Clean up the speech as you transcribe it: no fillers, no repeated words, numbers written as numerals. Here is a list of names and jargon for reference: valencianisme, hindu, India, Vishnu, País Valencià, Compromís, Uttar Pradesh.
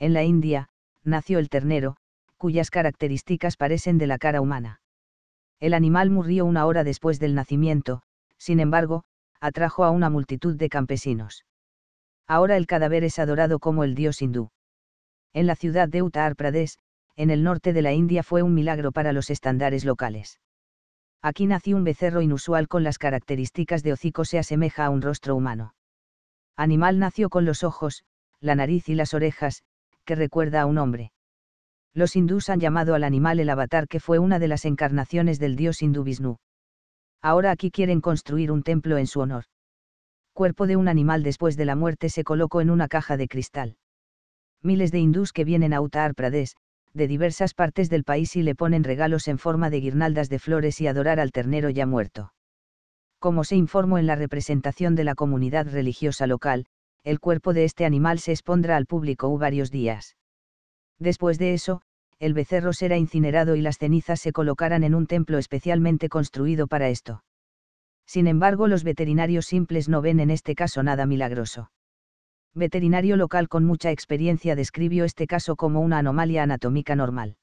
en la India, nació el ternero, cuyas características parecen de la cara humana. El animal murió una hora después del nacimiento, sin embargo, atrajo a una multitud de campesinos. Ahora el cadáver es adorado como el dios hindú. En la ciudad de Uttar Pradesh, en el norte de la India, fue un milagro para los estándares locales. Aquí nació un becerro inusual con las características de hocico, se asemeja a un rostro humano. Animal nació con los ojos, la nariz y las orejas, que recuerda a un hombre. Los hindús han llamado al animal el avatar, que fue una de las encarnaciones del dios hindú Vishnu. Ahora aquí quieren construir un templo en su honor. Cuerpo de un animal después de la muerte se colocó en una caja de cristal. Miles de hindús que vienen a Uttar Pradesh, de diversas partes del país, y le ponen regalos en forma de guirnaldas de flores y adorar al ternero ya muerto. Como se informó en la representación de la comunidad religiosa local, el cuerpo de este animal se expondrá al público varios días. Después de eso, el becerro será incinerado y las cenizas se colocarán en un templo especialmente construido para esto. Sin embargo, los veterinarios simples no ven en este caso nada milagroso. Veterinario local con mucha experiencia describió este caso como una anomalía anatómica normal.